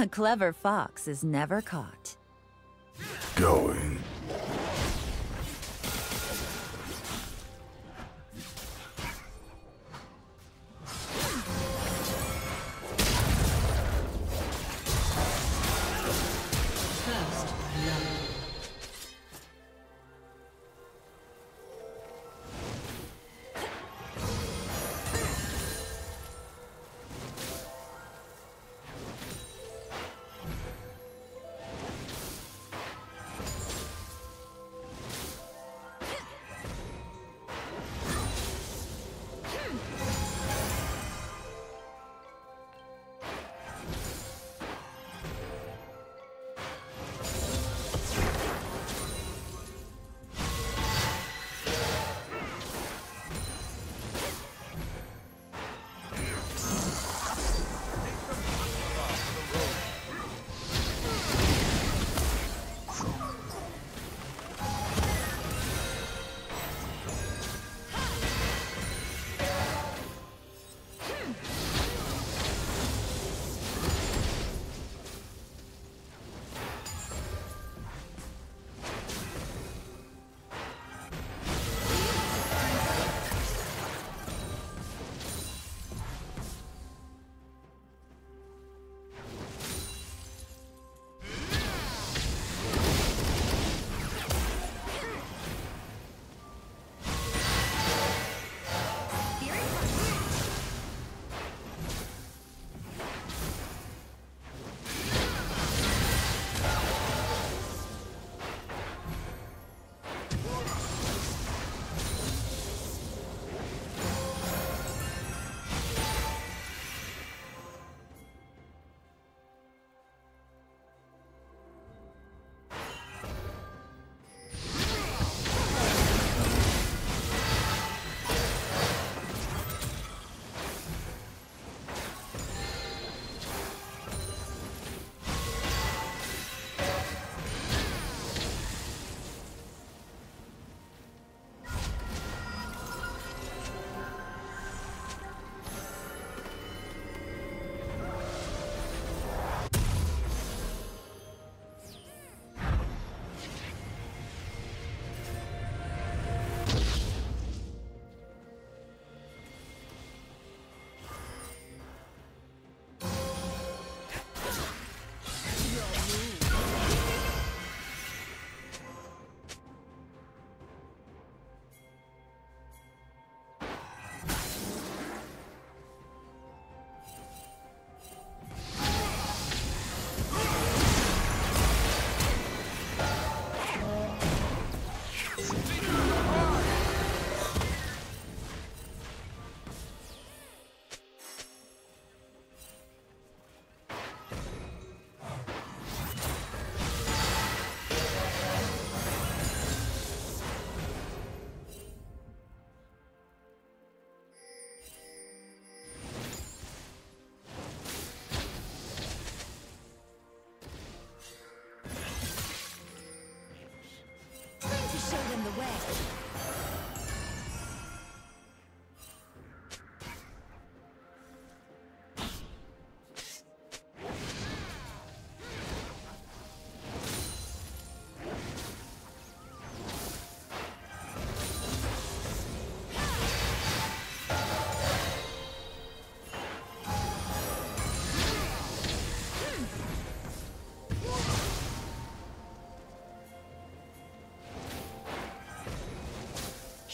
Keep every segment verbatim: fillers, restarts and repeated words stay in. A clever fox is never caught. Going.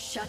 Shut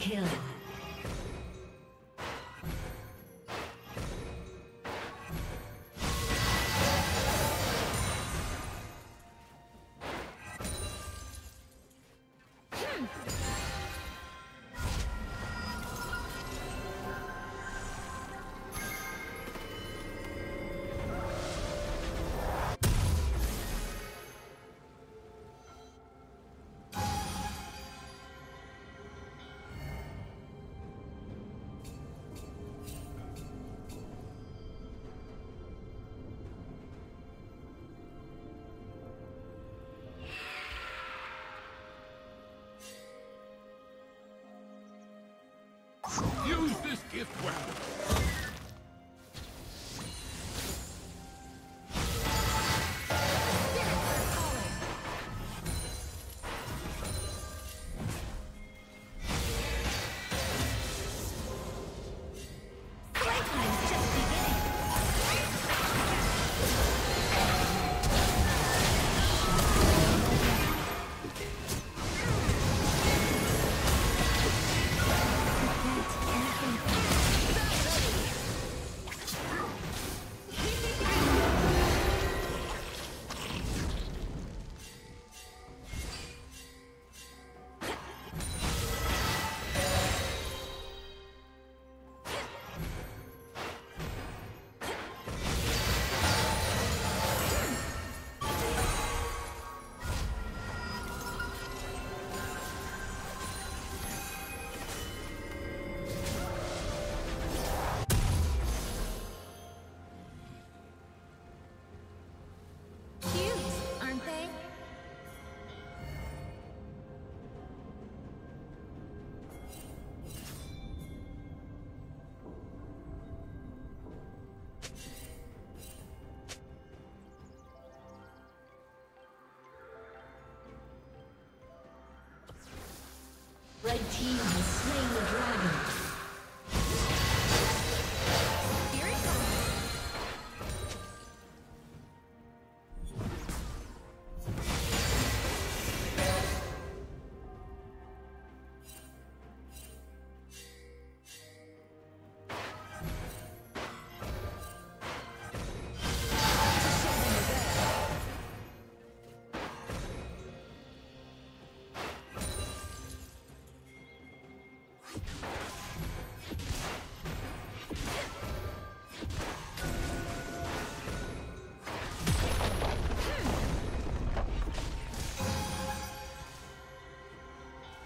Kill. If well. Red team has slain the dragon. Here it comes.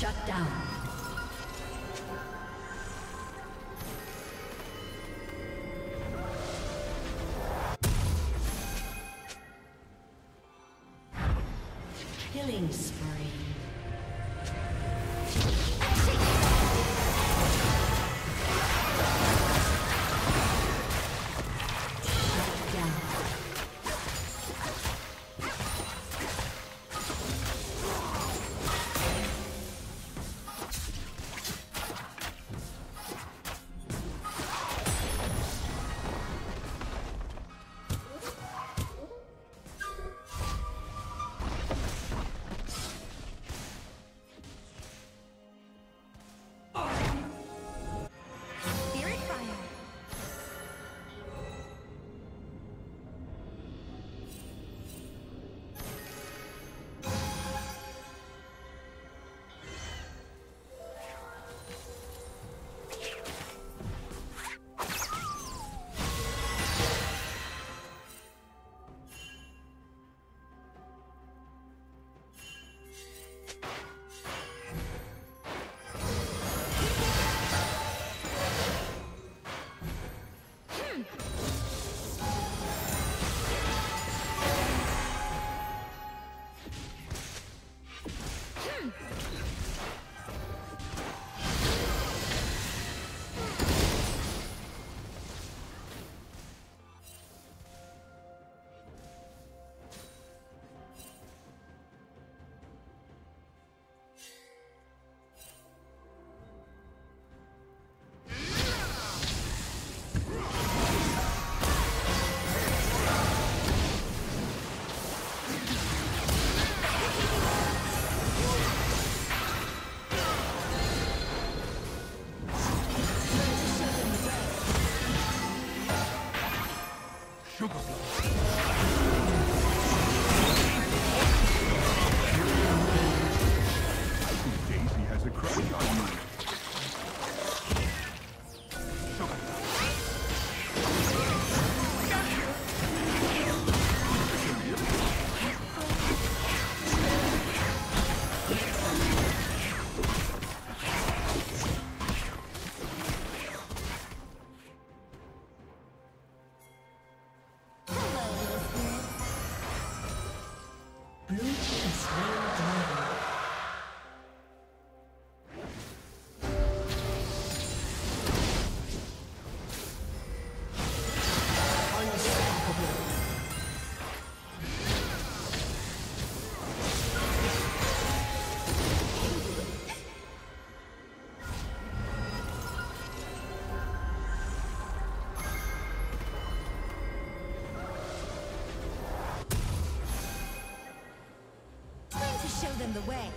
Shut down. Killing spree. The way.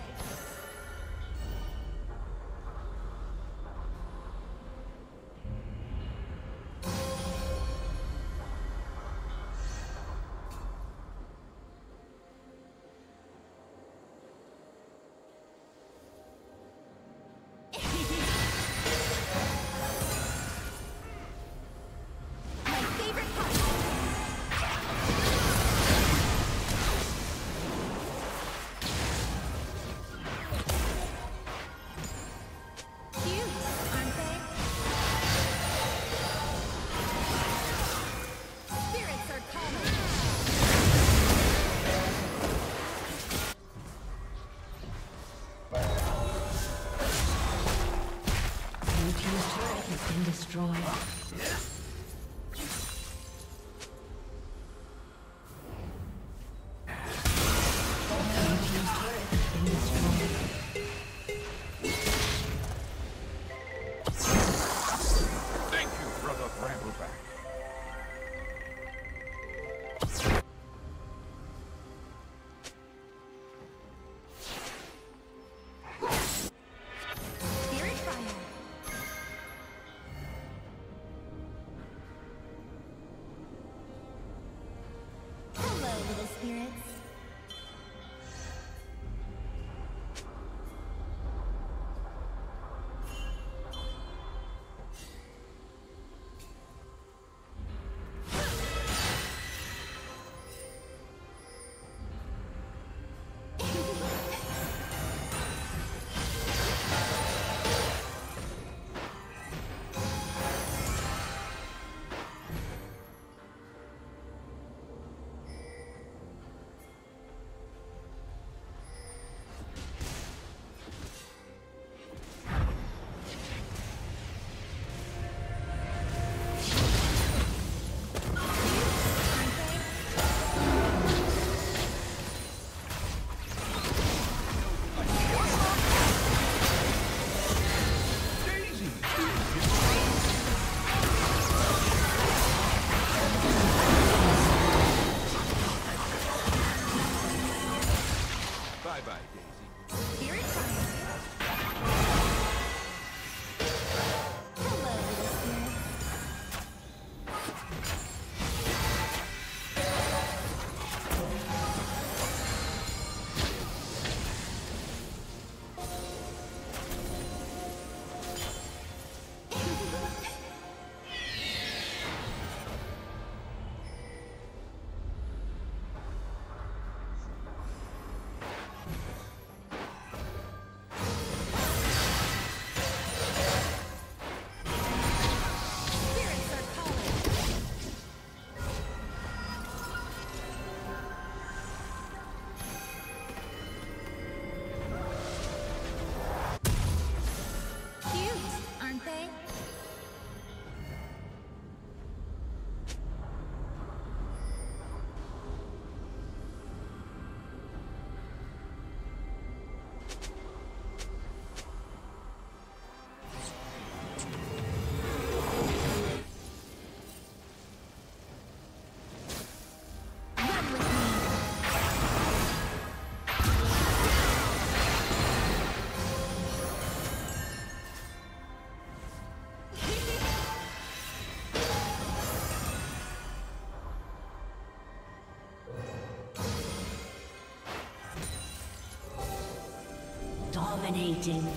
Dominating.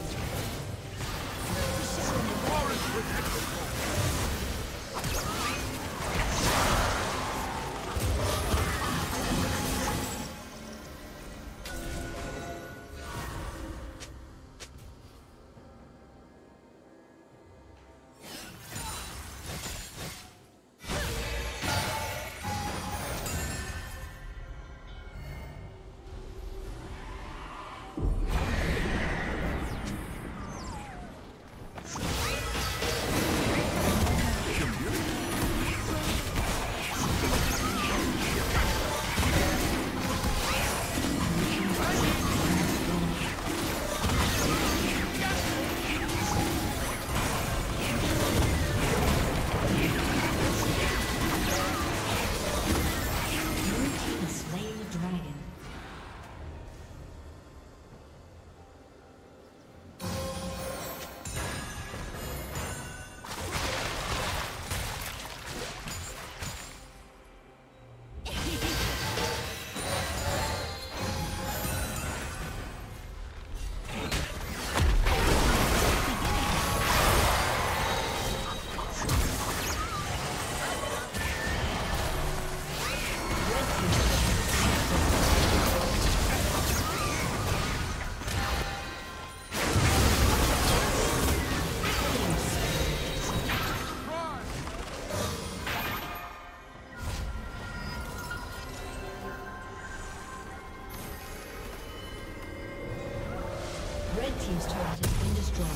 Team's turret has been destroyed.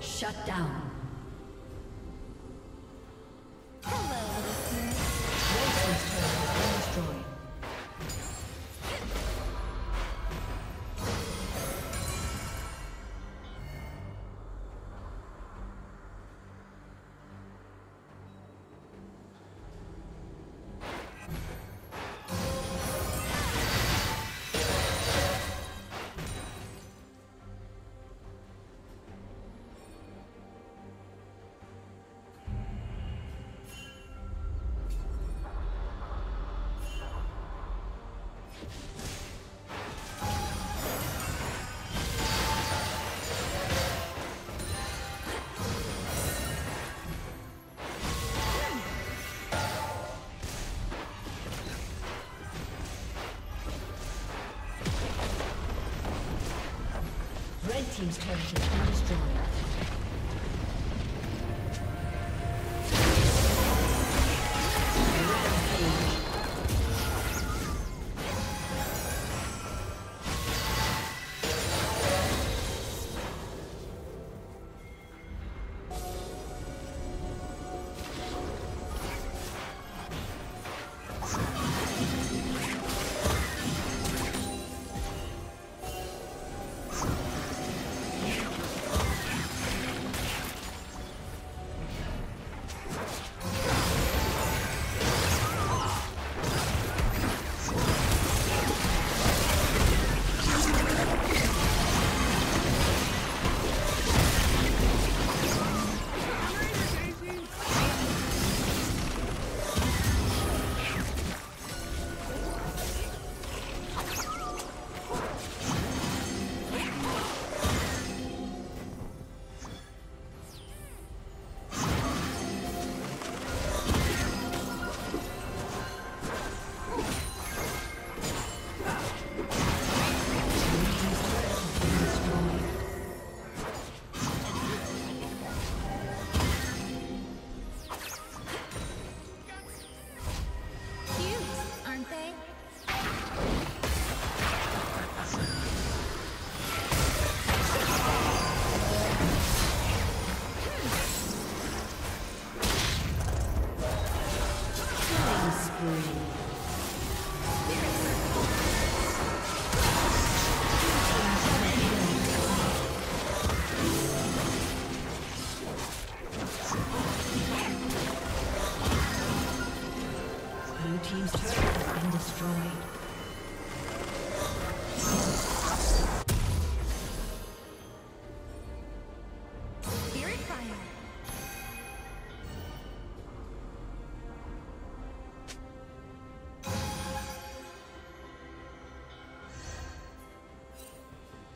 Shut down. Red team's turret has been destroyed.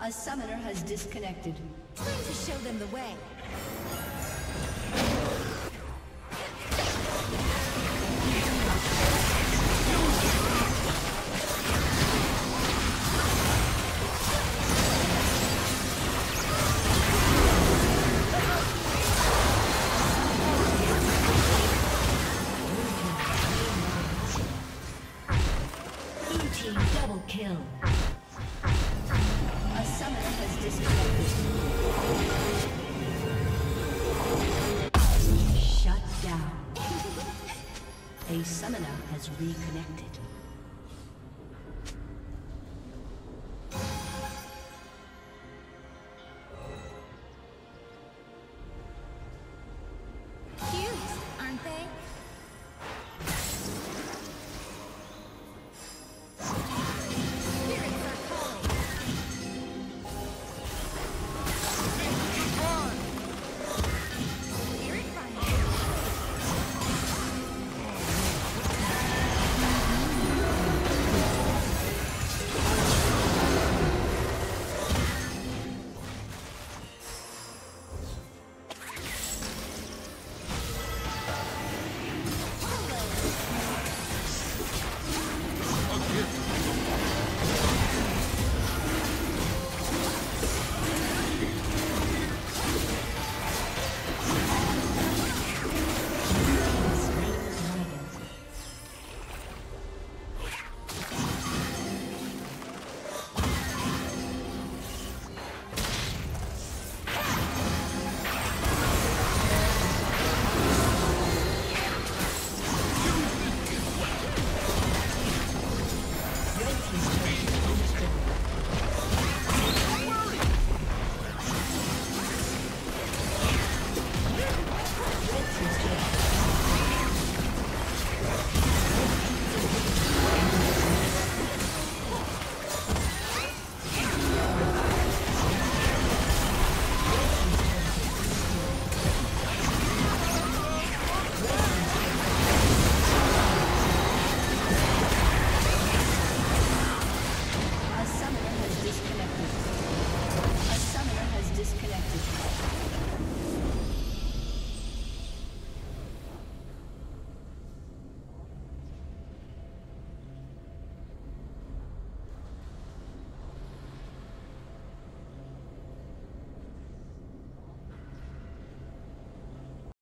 A summoner has disconnected. Time to show them the way. Reconnected.